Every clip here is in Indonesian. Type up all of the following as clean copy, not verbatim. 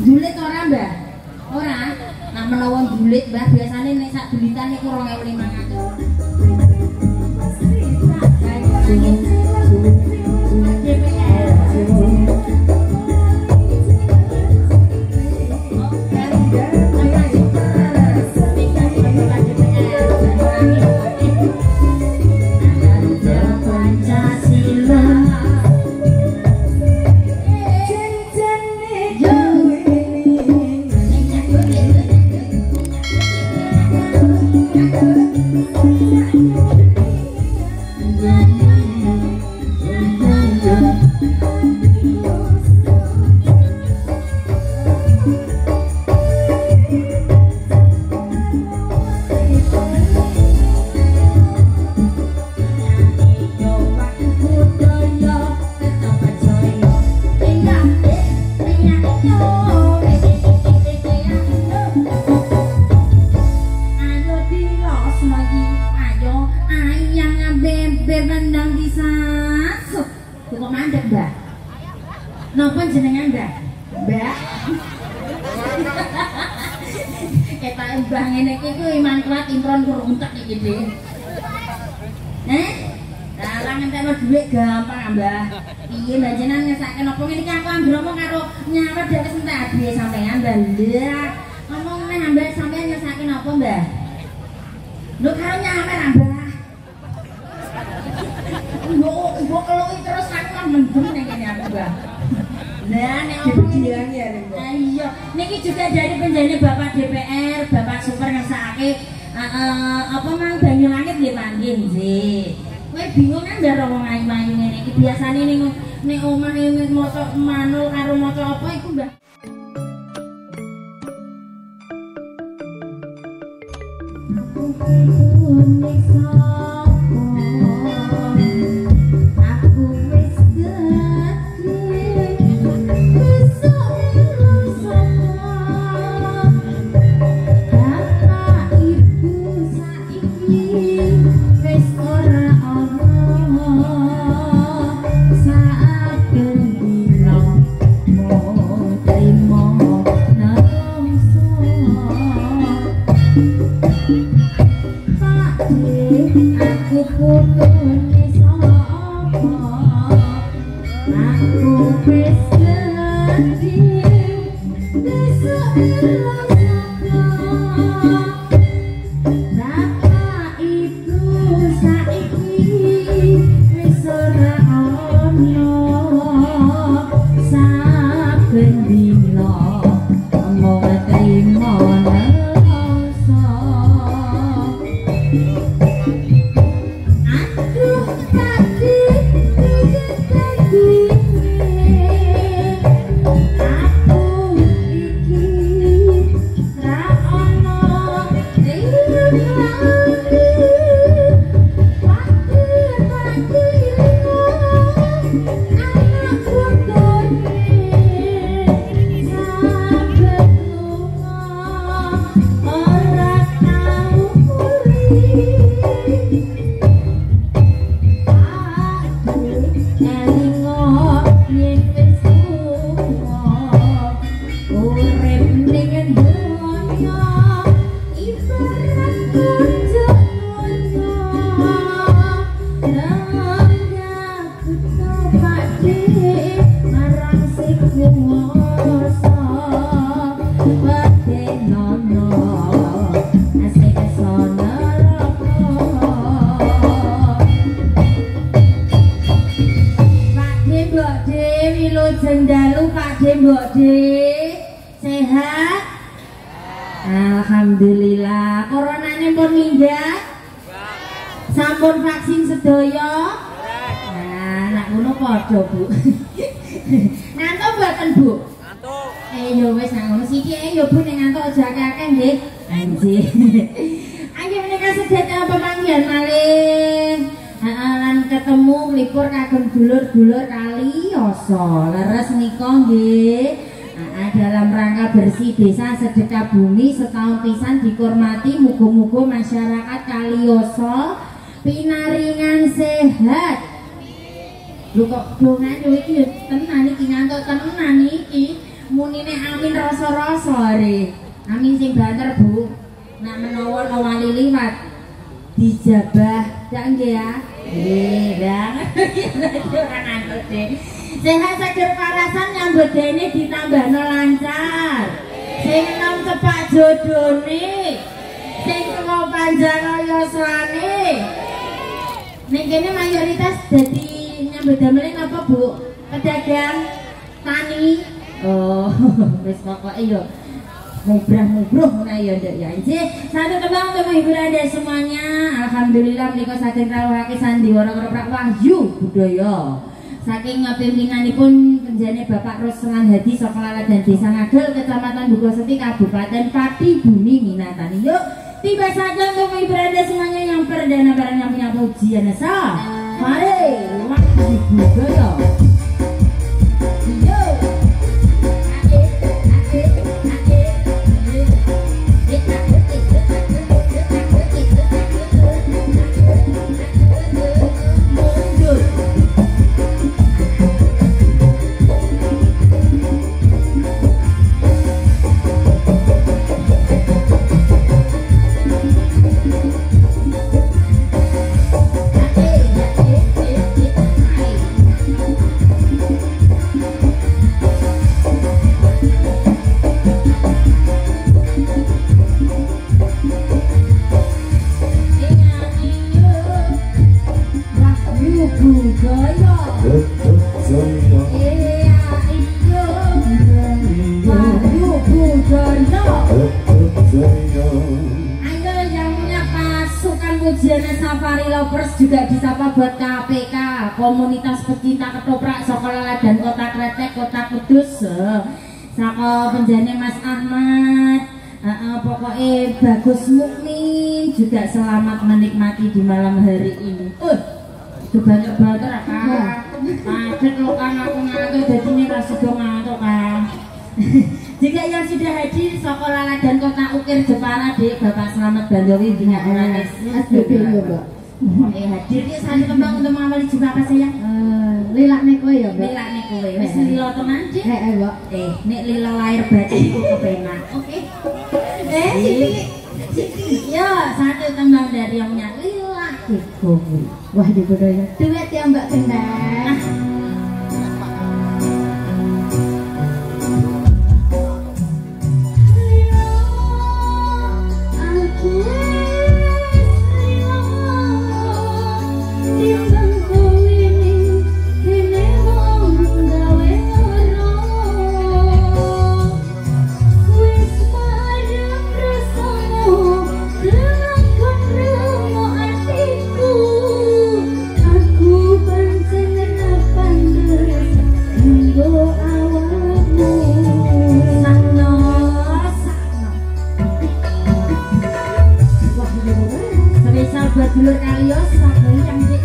Julit orang mbak? Orang? Nah menawan julit mbak biasanya nih sak julitan nih kurang 2500. Desa sedekah bumi setahun pisan dikurmati, mugo-mugo masyarakat Kaliyoso pinaringan sehat. Lu kok dongane iki tenan iki ngantuk tenan iki. munine amin rasa-rasa hari amin sing banter bu nak menawa awali liwat dijabah tak nggih ya ndak ora nanggut deh sehat saged parasan nyambut dene ditambahno lancar sing enom cepak jodone sing tuwa panjang kaya suane ning kene mayoritas dadi nyambut damel napa bu pedagang tani oh wis pokoke yo mubrah-mubruh nah ya ndak ya nggih satu kembang untuk hiburan dan semuanya alhamdulillah menika saking rawuhake sandiwara keprak Wahyu Budoyo saking pimpinanipun penjane Bapak Ruslan Hadi saka Laladan Desa Ngagel Kecamatan Bukoseti Kabupaten Pati Bumi Minatan yuk tiba saja untuk hiburan dan semuanya yang perdana barang yang punya pujian asal mari Wahyu Budoyo komunitas pecinta ketoprak sekolah dan kota Kretek kota Kudus saka penjane Mas Ahmad pokoknya bagus mukmin juga selamat menikmati di malam hari ini itu banyak banget raka padat lo kan aku ngantuk jadi ini rasido ngantuk kan jika yang sudah hadir sekolah dan kota Ukir Jepara dek Bapak Selamat Bandowi dengan orang Mbak hadirnya selalu kembang untuk mengawali jumlah apa sayang? Lilak neko ya mbak? Lilak neko ya mbak? Masih lilo teman aja? Mbak nek lilo lahir berarti aku kepenak oke? Siti ya satu kembang dari yang punya lilak neko wah di Budoyo duet ya mbak kembang Dulur Kaliyoso yang di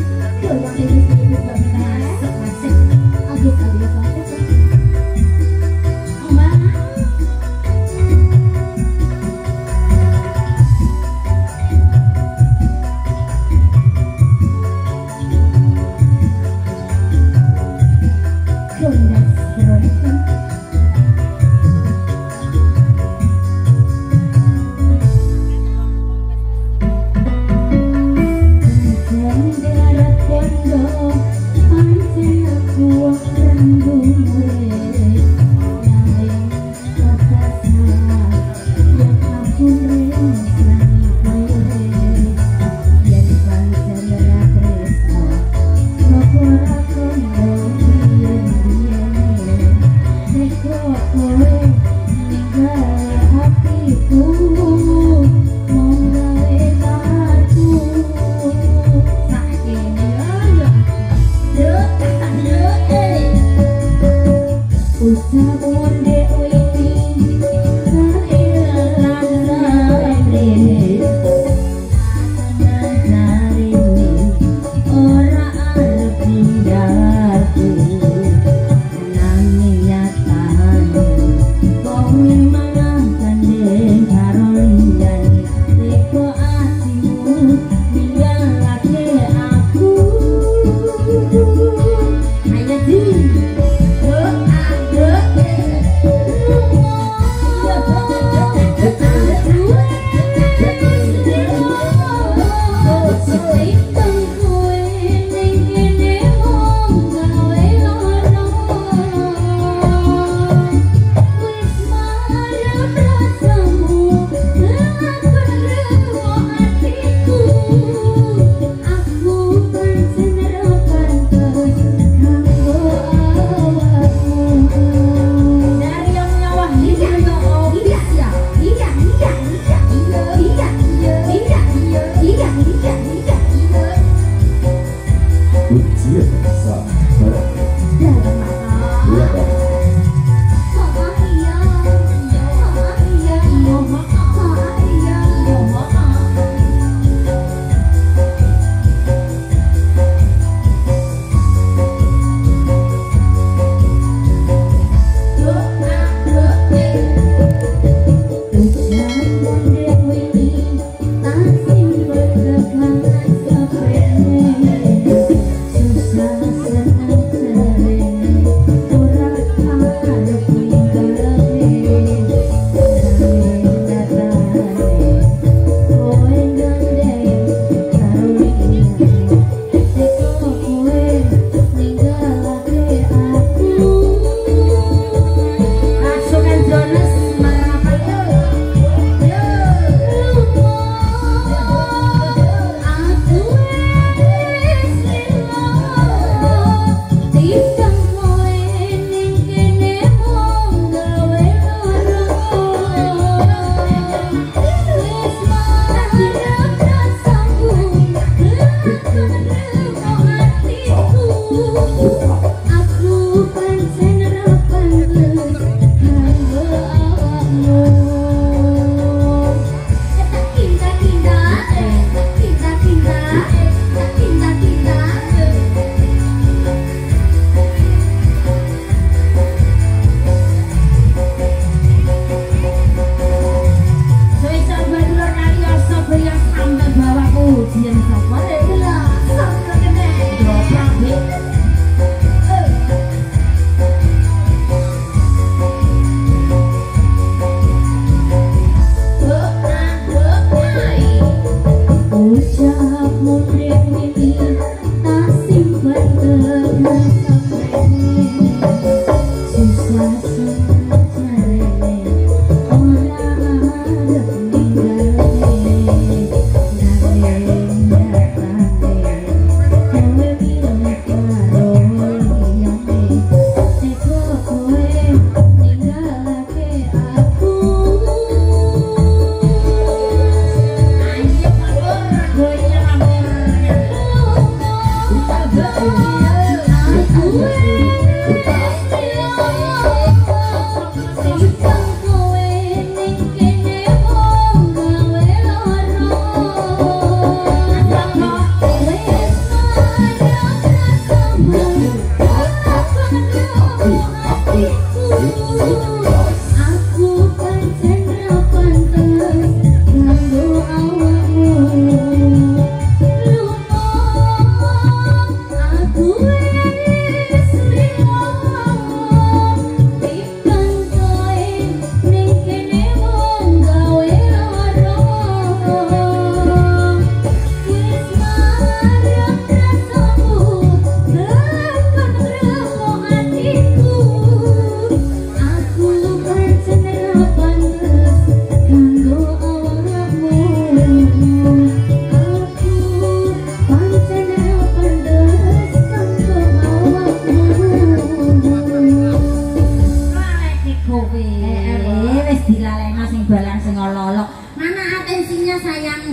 Wis dilaleno sing balang sing ololok. Mana atensinya sayang?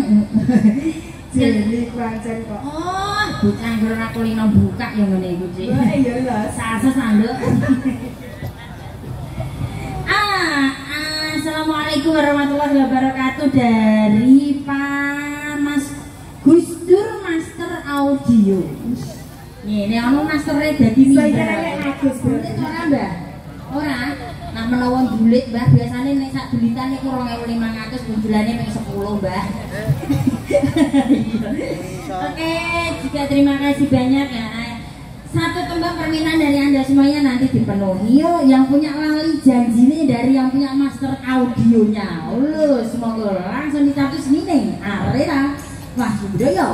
Jadi pancen kok. Oh, bukan karena kulino buka ya ngene iku, Cik. Oh iya lho, sases anduk. Assalamualaikum warahmatullahi wabarakatuh dari Pak Mas Gusdur Master Audio. Ini ono mastere dadi mimbar. Saya Agus. Ora, Mbak. Ora. Nah menawa bulit, Mbak, biasane nek sak bulitan niku 2500 bunjulane mung 10, Mbak. Oke, juga terima kasih banyak ya. Satu tembang permintaan dari Anda semuanya nanti dipenuhi. Yang punya lali janjine dari yang punya master audionya. Lho, semoga langsung ditatus nine. Arena Wahyu Budoyo.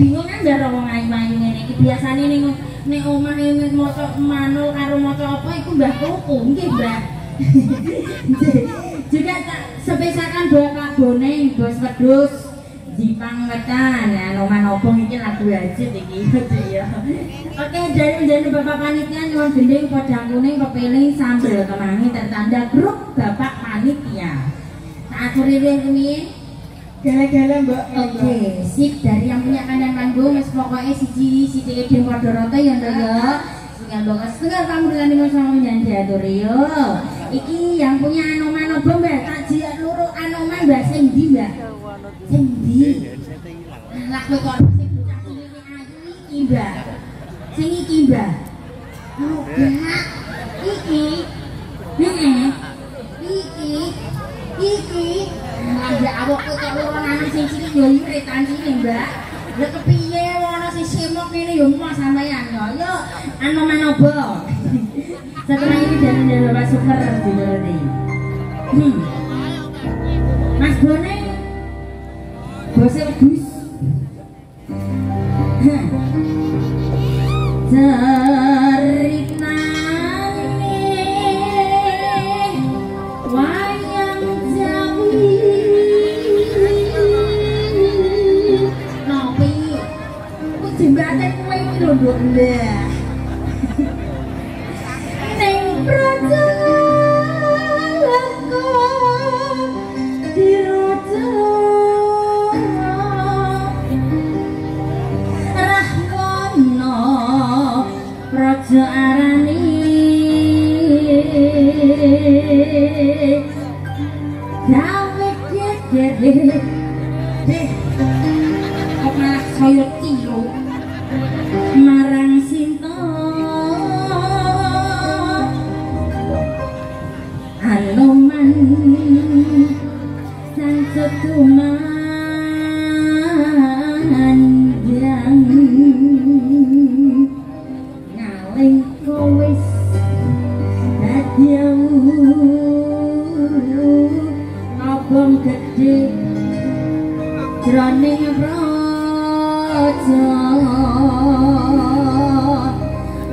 Bingung kan darah wong ayu-ayu ngene iki biasane ning nek omahe wis maca manuk karo maca apa iku mbah tuku nggih mbah. Juga tak sepesakan dua labone bos wedhus Jipang Wetan. Nah, Loman Obong iki lagu wajib iki ya. Oke, dari Bapak Panitia nyuwun gending padang kuning kepiling sambel kemangi tertanda grup Bapak Panitia. Tak kuriwe kuwi gala-gala mbak. Oke, sip dari yang punya kandang panggung wis pokoke siji sithik dhewe padha rata ya ndak ya. Sing mbok setengah panggung dengan sama menjanji atur yo. Iki yang punya Anoman Obong Mbak, takjil loro Anoman Mbak sing ndi Mbak? Sing ndi? Lah kowe kok sing bocah cilik iki Mbak. Sing iki Mbak. Oh, gak. Iki. Nggak awak kok loro nang sing cilik yo iritan cilik Mbak. Lah kepiye ana sing semok ngene yo mah sampeyan yo. Yo Anoman Obong. Setelah ini dari Bapak Super Jodori. Mas Bone bose bus. Cerit nangis wayang Jawi nopi ku jembate kowe iki lho nduk ndek ning raja arani gawe geger deh kok malah saya tiro marang sinto Anoman sang setuman yang engko wis dadiau Obong gedhe jroning raja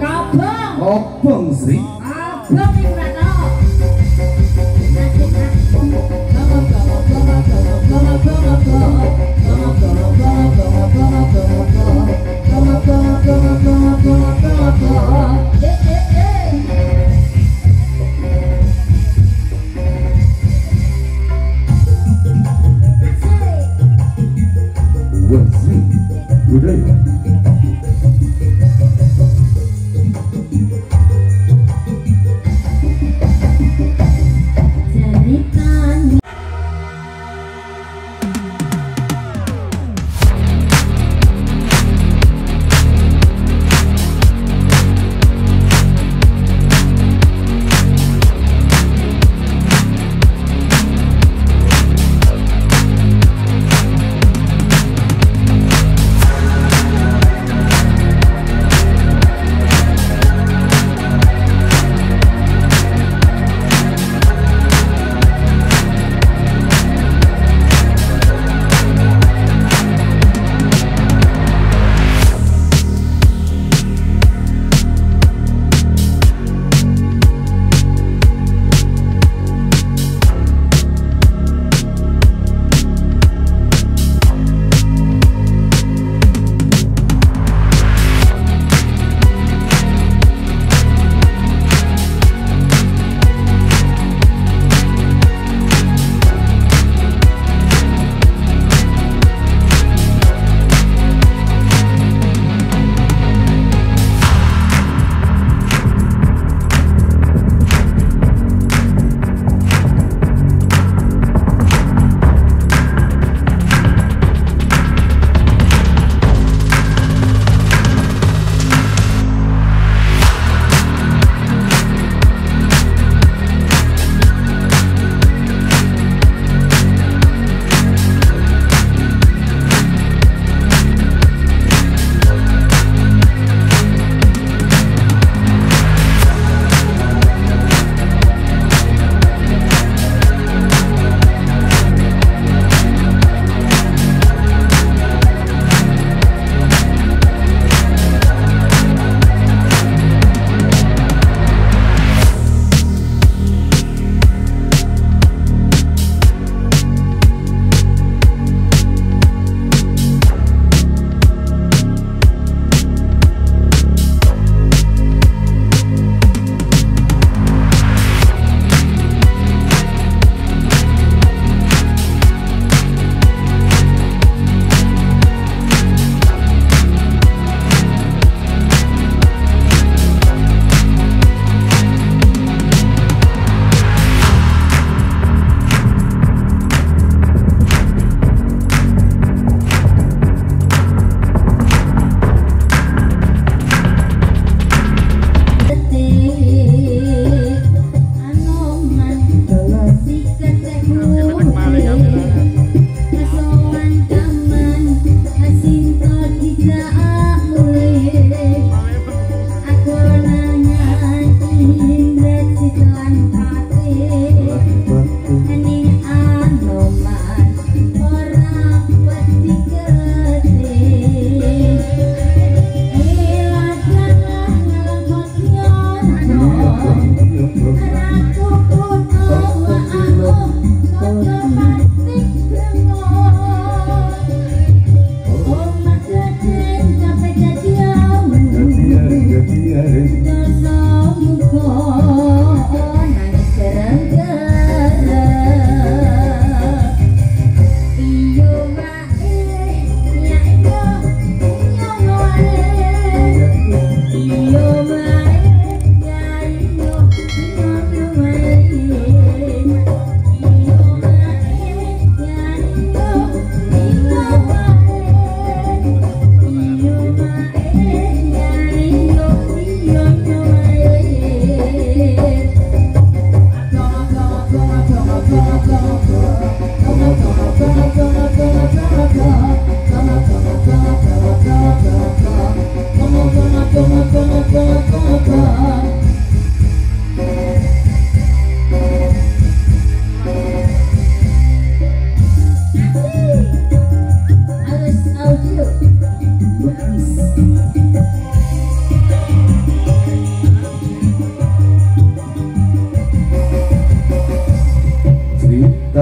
Obong Obong Sri Obong Imrana Wahyu Budoyo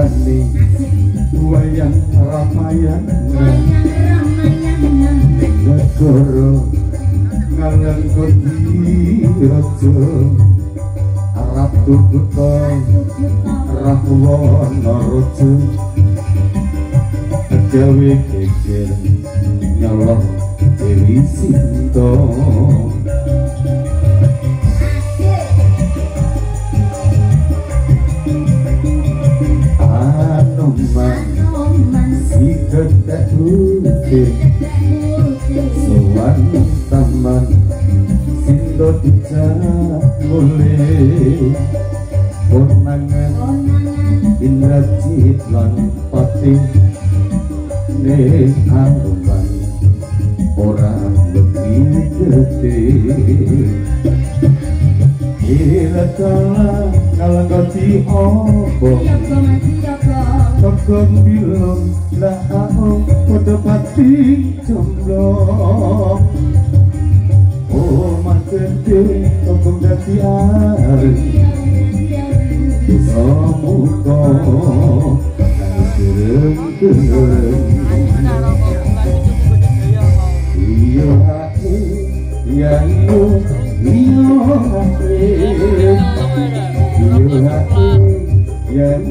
Bali, wayang Ramayana, negara Ngalengkotiraja, Ratu Kutha Rahwanaraja, gawe geger nyolong Dewi Sinta. Anoman si ketek putih, sowan taman Sinta dicakule, ponangan Indrajit lan Patih. Nek Anoman orang begini detik, ila kalah ngalengkoti obong. Tokon bilang lah aku udah pati jomblo. Oh makende tokon dati ari, bisa muka gereng-gereng. Iyo aku, iyo, iyo aku, iyo aku, iyo aku, iyo aku, iyo, iyo aku, iyo aku, iyo aku, iyo, iyo aku.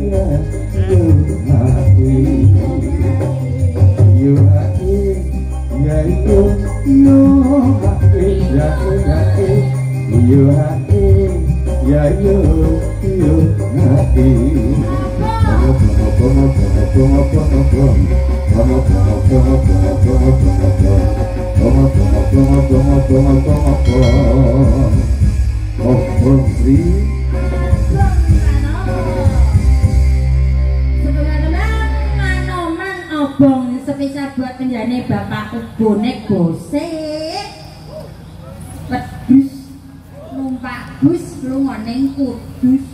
Anoman obong semisal buat penjane bapakku bonek bosek pedus numpak bus lunga ning Kudus